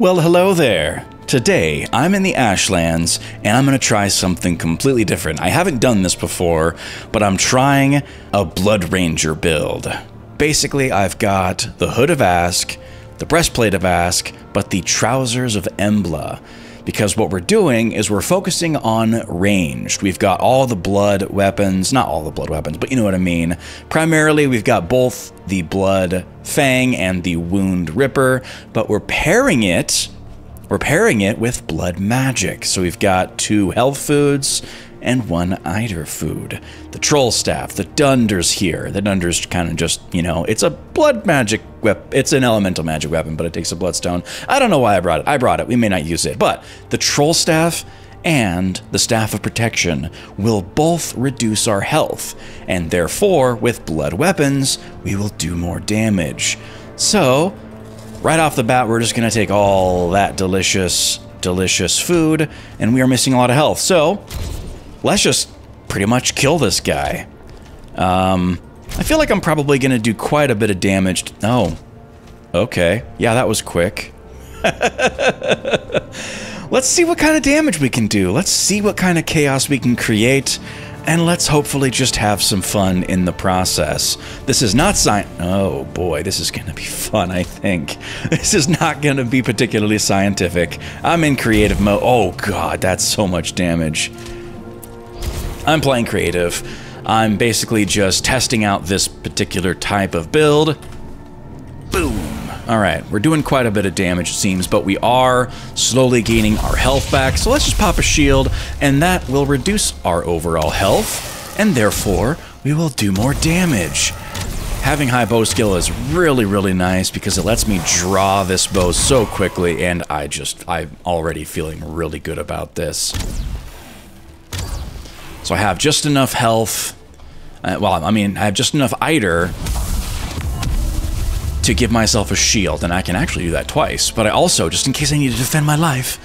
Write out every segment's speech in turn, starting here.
Well, hello there. Today, I'm in the Ashlands, and I'm gonna try something completely different. I haven't done this before, but I'm trying a Blood Ranger build. Basically, I've got the Hood of Ask, the Breastplate of Ask, but the Trousers of Embla. Because what we're doing is we're focusing on ranged. We've got all the blood weapons, not all the blood weapons, but you know what I mean. Primarily, we've got both the Blood Fang and the Wound Ripper, but we're pairing it, with Blood Magic. So we've got two health foods and one eider food. The troll staff, the Dunder's here. The Dunder's kind of just, you know, it's a blood magic weapon. It's an elemental magic weapon, but it takes a bloodstone. I don't know why I brought it. I brought it. We may not use it. But the troll staff and the Staff of Protection will both reduce our health. And therefore, with blood weapons, we will do more damage. So, right off the bat, we're just going to take all that delicious food. And we are missing a lot of health. So let's just pretty much kill this guy. I feel like I'm probably gonna do quite a bit of damage. Oh, okay. Yeah, that was quick. Let's see what kind of damage we can do. Let's see what kind of chaos we can create. And let's hopefully just have some fun in the process. This is not oh boy, this is gonna be fun, I think. This is not gonna be particularly scientific. I'm in creative mode. Oh god, that's so much damage. I'm playing creative. I'm basically just testing out this particular type of build. Boom. All right, we're doing quite a bit of damage, it seems, but we are slowly gaining our health back. So let's just pop a shield, and that will reduce our overall health, and therefore, we will do more damage. Having high bow skill is really, really nice because it lets me draw this bow so quickly, and I'm already feeling really good about this. So I have just enough health, I have just enough eider to give myself a shield, and I can actually do that twice, but I also, just in case I need to defend my life,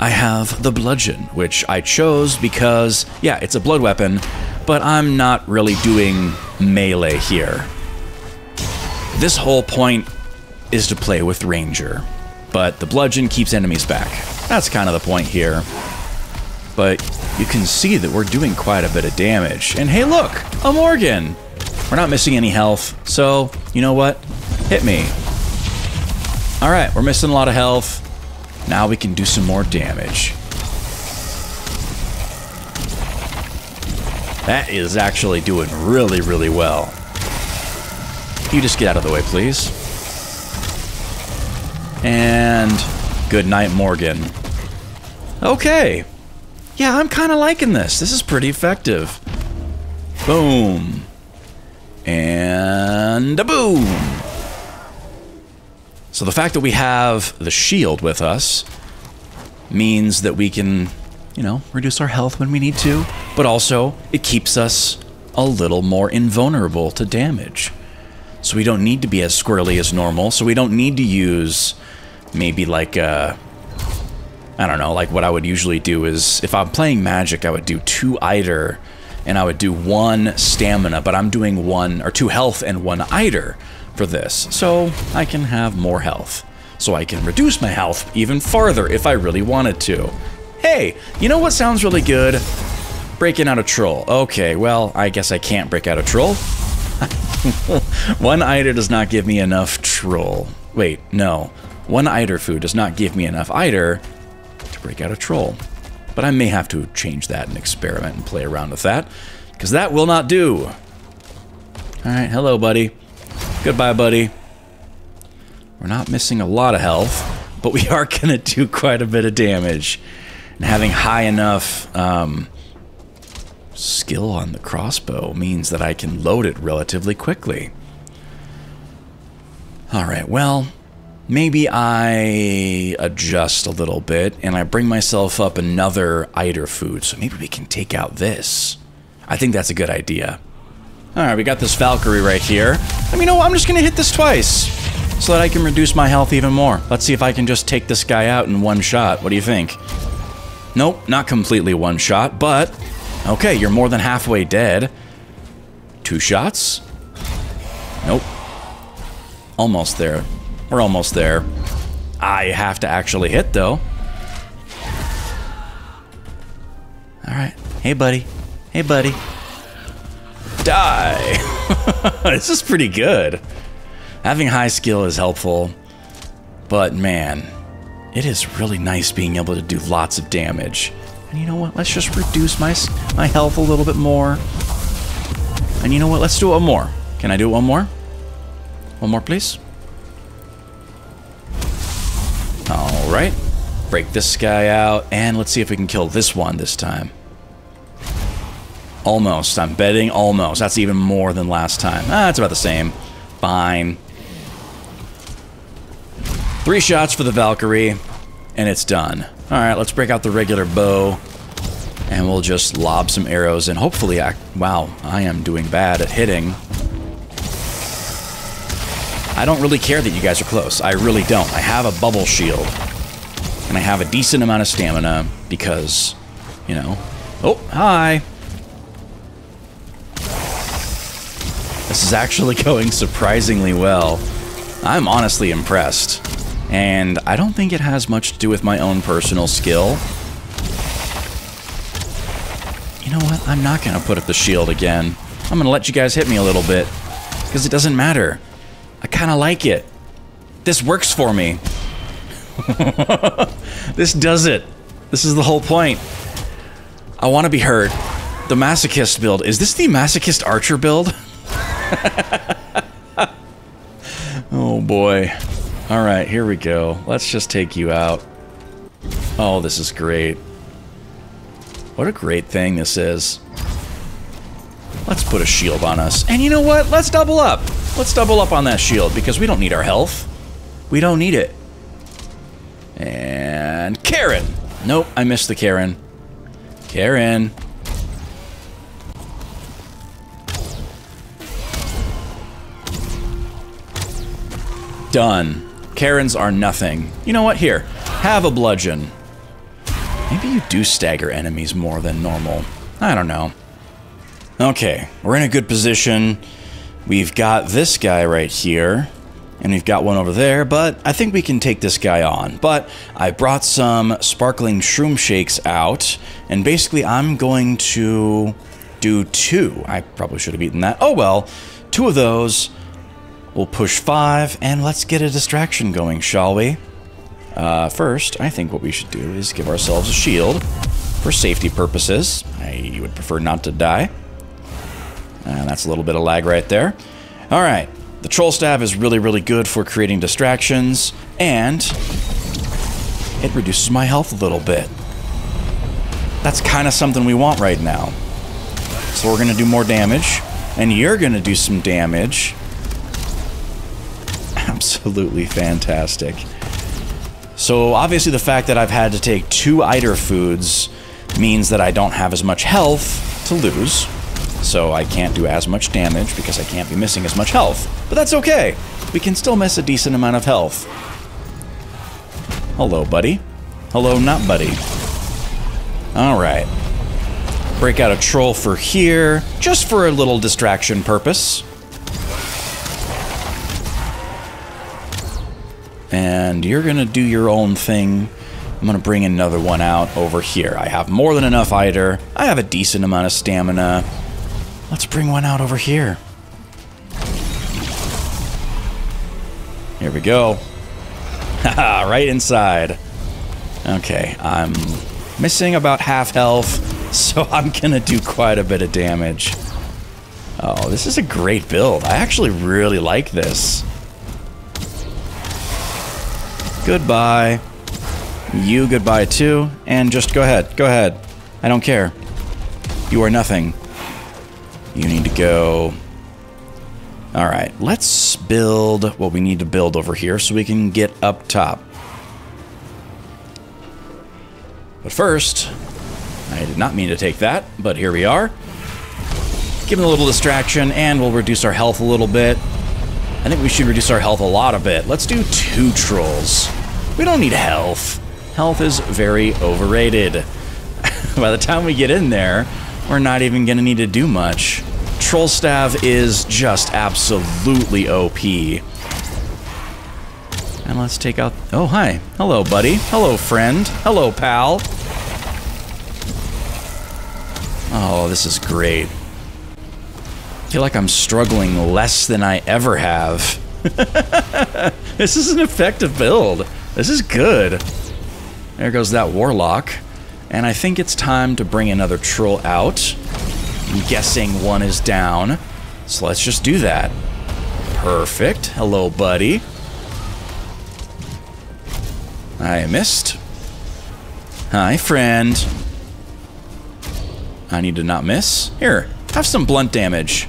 I have the bludgeon, which I chose because, yeah, it's a blood weapon, but I'm not really doing melee here. This whole point is to play with Ranger, but the bludgeon keeps enemies back. That's kind of the point here. But you can see that we're doing quite a bit of damage. And hey, look, a Morgan. We're not missing any health, so you know what? Hit me. All right, we're missing a lot of health. Now we can do some more damage. That is actually doing really, really well. You just get out of the way, please. And good night, Morgan. Okay. Yeah, I'm kind of liking this. This is pretty effective. Boom. And a boom. So the fact that we have the shield with us means that we can, you know, reduce our health when we need to, but also it keeps us a little more invulnerable to damage. So we don't need to be as squirrely as normal, so we don't need to use maybe like a I don't know, like what I would usually do is, if I'm playing magic, I would do 2 eider and I would do 1 stamina, but I'm doing 2 health and 1 eider for this. So I can have more health. So I can reduce my health even farther if I really wanted to. Hey, you know what sounds really good? Breaking out a troll. Okay, well, I guess I can't break out a troll. 1 eider does not give me enough troll. Wait, no. 1 eider food does not give me enough eider to break out a troll. But I may have to change that and experiment and play around with that, because that will not do. Alright, hello, buddy. Goodbye, buddy. We're not missing a lot of health, but we are going to do quite a bit of damage. And having high enough skill on the crossbow means that I can load it relatively quickly. Alright, well, maybe I adjust a little bit, and I bring myself up another eider food, so maybe we can take out this. I think that's a good idea. All right, we got this Valkyrie right here. I mean, you know what? I'm just going to hit this twice so that I can reduce my health even more. Let's see if I can just take this guy out in 1 shot. What do you think? Nope, not completely 1 shot, but okay, you're more than halfway dead. 2 shots? Nope. Almost there. We're almost there. I have to actually hit, though. Alright. Hey, buddy. Hey, buddy. Die! This is pretty good. Having high skill is helpful, but man, it is really nice being able to do lots of damage. And you know what? Let's just reduce my health a little bit more. And you know what? Let's do one more. Can I do one more? One more, please. All right. Break this guy out, and let's see if we can kill this one this time. Almost. I'm betting almost. That's even more than last time. Ah, it's about the same. Fine. 3 shots for the Valkyrie, and it's done. All right, let's break out the regular bow, and we'll just lob some arrows, and hopefully wow, I am doing bad at hitting. I don't really care that you guys are close. I really don't. I have a bubble shield, and I have a decent amount of stamina because, you know... Oh, hi! This is actually going surprisingly well. I'm honestly impressed. And I don't think it has much to do with my own personal skill. You know what? I'm not going to put up the shield again. I'm going to let you guys hit me a little bit. Because it doesn't matter. I kind of like it. This works for me. This does it. This is the whole point. I want to be heard. The masochist build. Is this the masochist archer build? Oh boy. All right, here we go. Let's just take you out. Oh, this is great. What a great thing this is. Let's put a shield on us. And you know what? Let's double up. Let's double up on that shield because we don't need our health. We don't need it. And Karen. Nope, I missed the Karen. Karen. Done. Karens are nothing. You know what? Here, have a bludgeon. Maybe you do stagger enemies more than normal. I don't know. Okay, we're in a good position. We've got this guy right here, and we've got one over there, but I think we can take this guy on. But I brought some sparkling shroom shakes out, and basically I'm going to do 2. I probably should have eaten that. Oh well, 2 of those. We'll push 5, and let's get a distraction going, shall we? First, I think what we should do is give ourselves a shield for safety purposes. I would prefer not to die. That's a little bit of lag right there. All right, the troll staff is really, really good for creating distractions, and it reduces my health a little bit. That's kind of something we want right now. So we're gonna do more damage, and you're gonna do some damage. Absolutely fantastic. So obviously the fact that I've had to take 2 eider foods means that I don't have as much health to lose. So I can't do as much damage because I can't be missing as much health. But that's okay. We can still miss a decent amount of health. Hello, buddy. Hello, not buddy. All right. Break out a troll for here, just for a little distraction purpose. And you're gonna do your own thing. I'm gonna bring another one out over here. I have more than enough eider. I have a decent amount of stamina. Let's bring one out over here. Here we go. Haha, right inside. Okay, I'm missing about half health, so I'm gonna do quite a bit of damage. Oh, this is a great build. I actually really like this. Goodbye. You goodbye too. And just go ahead. Go ahead. I don't care. You are nothing. You need to go. Alright, let's build what we need to build over here so we can get up top. But first, I did not mean to take that, but here we are. Give him a little distraction and we'll reduce our health a little bit. I think we should reduce our health a lot a bit. Let's do 2 trolls. We don't need health. Health is very overrated. By the time we get in there, we're not even gonna need to do much. Troll staff is just absolutely OP. And let's take out... Oh, hi. Hello, buddy. Hello, friend. Hello, pal. Oh, this is great. I feel like I'm struggling less than I ever have. This is an effective build. This is good. There goes that warlock. And I think it's time to bring another troll out. I'm guessing one is down. So let's just do that. Perfect. Hello, buddy. I missed. Hi, friend. I need to not miss. Here, have some blunt damage.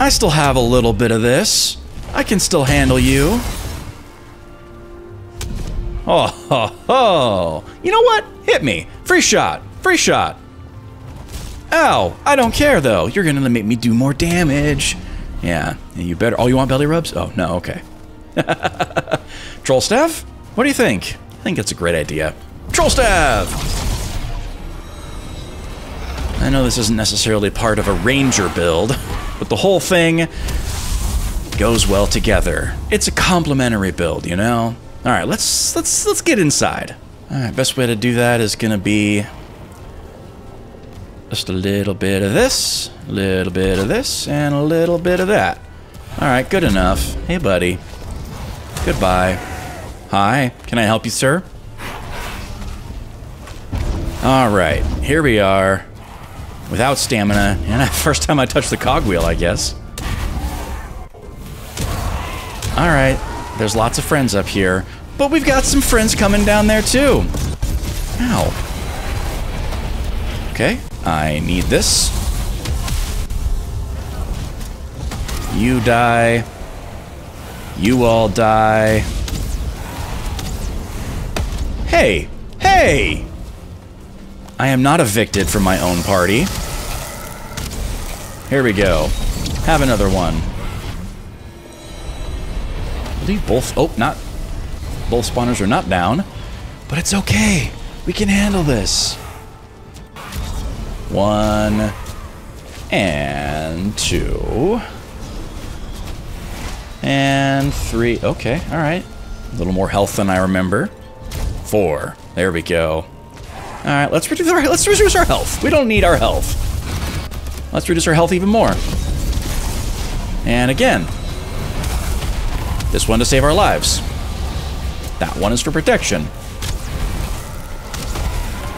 I still have a little bit of this. I can still handle you. Oh, ho, ho. You know what? Hit me. Free shot. Free shot. Ow. I don't care, though. You're going to make me do more damage. Yeah. You better. Oh, you want belly rubs? Oh, no. Okay. Troll Staff? What do you think? I think that's a great idea. Troll Staff! I know this isn't necessarily part of a Ranger build, but the whole thing goes well together. It's a complementary build, you know? All right, let's get inside. All right, best way to do that is gonna be just a little bit of this, a little bit of this, and a little bit of that. All right, good enough. Hey, buddy. Goodbye. Hi, can I help you, sir? All right, here we are. Without stamina, and first time I touched the cogwheel, I guess. All right, there's lots of friends up here, but we've got some friends coming down there too. Ow. Okay, I need this. You die. You all die. Hey, hey! I am not evicted from my own party. Here we go. Have another one. I believe both... Oh, not... Both spawners are not down. But it's okay. We can handle this. One. And two. And three. Okay, all right. A little more health than I remember. Four. There we go. All right, let's reduce our health. We don't need our health. Let's reduce our health even more. And again. This one to save our lives. That one is for protection.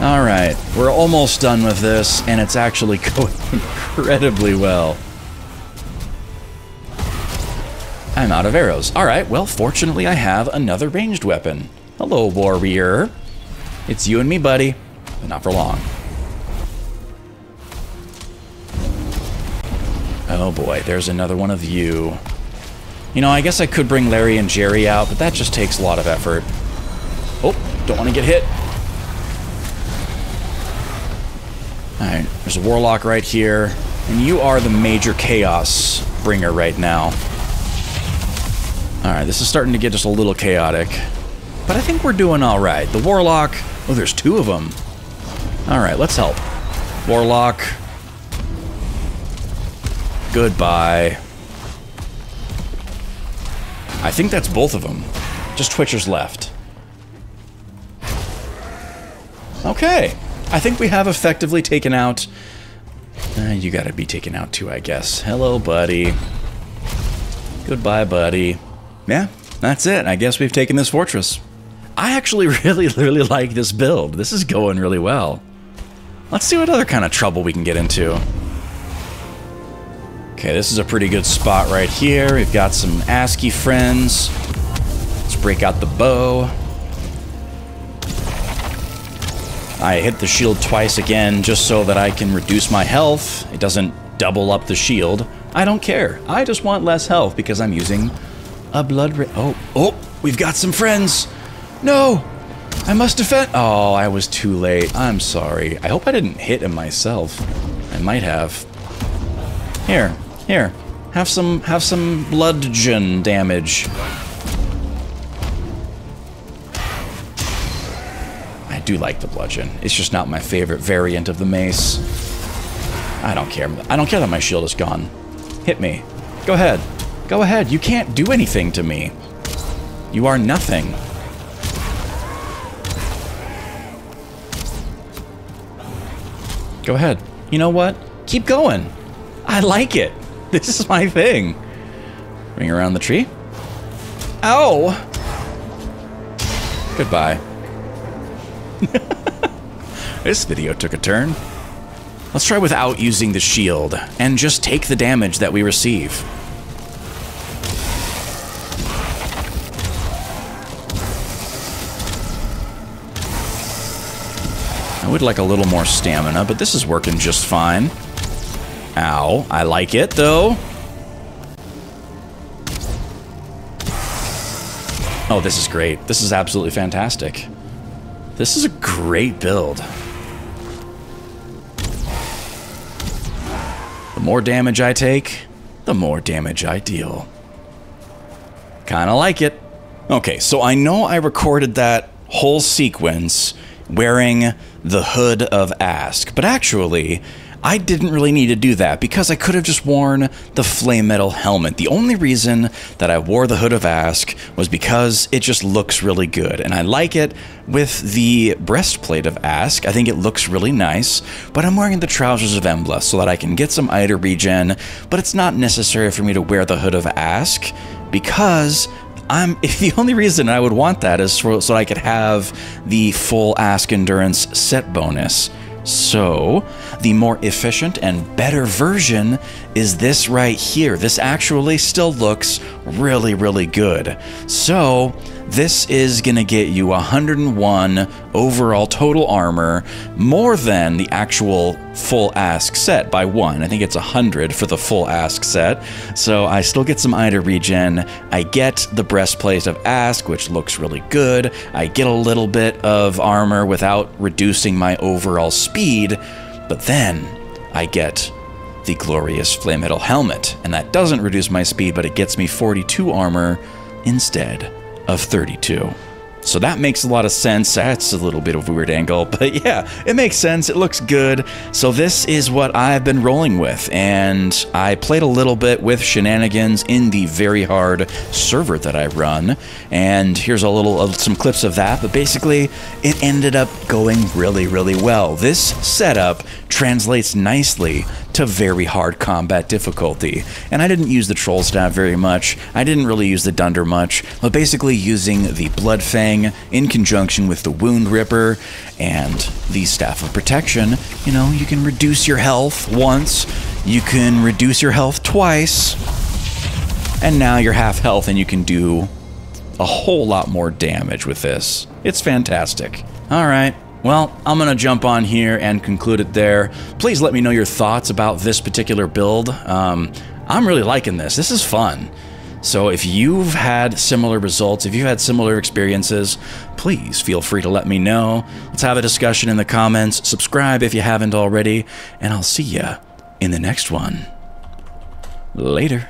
All right, we're almost done with this, and it's actually going incredibly well. I'm out of arrows. All right, well, fortunately, I have another ranged weapon. Hello, warrior. It's you and me, buddy. Not for long. Oh boy, there's another one of you. You know, I guess I could bring Larry and Jerry out, but that just takes a lot of effort. Oh, don't want to get hit. All right, there's a warlock right here, and you are the major chaos bringer right now. All right, this is starting to get just a little chaotic, but I think we're doing all right. The warlock, oh, there's two of them. All right, let's help. Warlock. Goodbye. I think that's both of them. Just Twitcher's left. Okay. I think we have effectively taken out... you gotta be taken out too, I guess. Hello, buddy. Goodbye, buddy. Yeah, that's it. I guess we've taken this fortress. I actually really like this build. This is going really well. Let's see what other kind of trouble we can get into. Okay, this is a pretty good spot right here. We've got some ASCII friends. Let's break out the bow. I hit the shield twice again just so that I can reduce my health. It doesn't double up the shield. I don't care. I just want less health because I'm using a blood... Oh, we've got some friends. No! I must defend. Oh, I was too late. I'm sorry. I hope I didn't hit him myself. I might have. Here, here. Have some bludgeon damage. I do like the bludgeon. It's just not my favorite variant of the mace. I don't care. I don't care that my shield is gone. Hit me. Go ahead. Go ahead. You can't do anything to me. You are nothing. Go ahead. You know what? Keep going. I like it. This is my thing. Ring around the tree. Ow! Goodbye. This video took a turn. Let's try without using the shield and just take the damage that we receive. I would like a little more stamina, but this is working just fine. Ow, I like it though. Oh, this is great. This is absolutely fantastic. This is a great build. The more damage I take, the more damage I deal. Kinda like it. Okay, so I know I recorded that whole sequence wearing the Hood of Ask, but actually, I didn't really need to do that because I could have just worn the Flametal helmet. The only reason that I wore the Hood of Ask was because it just looks really good, and I like it with the Breastplate of Ask. I think it looks really nice, but I'm wearing the Trousers of Embla so that I can get some Iter regen, but it's not necessary for me to wear the Hood of Ask because the only reason I would want that is so I could have the full Ask Endurance set bonus. So, the more efficient and better version is this right here. This actually still looks really, really good. So, this is gonna get you 101 overall total armor, more than the actual full Ask set by 1. I think it's 100 for the full Ask set. So I still get some Iter regen. I get the Breastplate of Ask, which looks really good. I get a little bit of armor without reducing my overall speed, but then I get the glorious Flametal helmet, and that doesn't reduce my speed, but it gets me 42 armor instead of 32. So that makes a lot of sense. That's a little bit of a weird angle, but yeah, it makes sense. It looks good. So this is what I've been rolling with, and I played a little bit with shenanigans in the very hard server that I run, and here's a little some clips of that, but basically it ended up going really, really well. This setup translates nicely to very hard combat difficulty. And I didn't use the troll staff very much. I didn't really use the Dunder much, but basically using the Blood Fang in conjunction with the Wound Ripper and the Staff of Protection, you know, you can reduce your health once, you can reduce your health twice, and now you're half health and you can do a whole lot more damage with this. It's fantastic. All right. Well, I'm gonna jump on here and conclude it there. Please let me know your thoughts about this particular build. I'm really liking this. This is fun. So if you've had similar results, if you've had similar experiences, please feel free to let me know. Let's have a discussion in the comments. Subscribe if you haven't already, and I'll see ya in the next one. Later.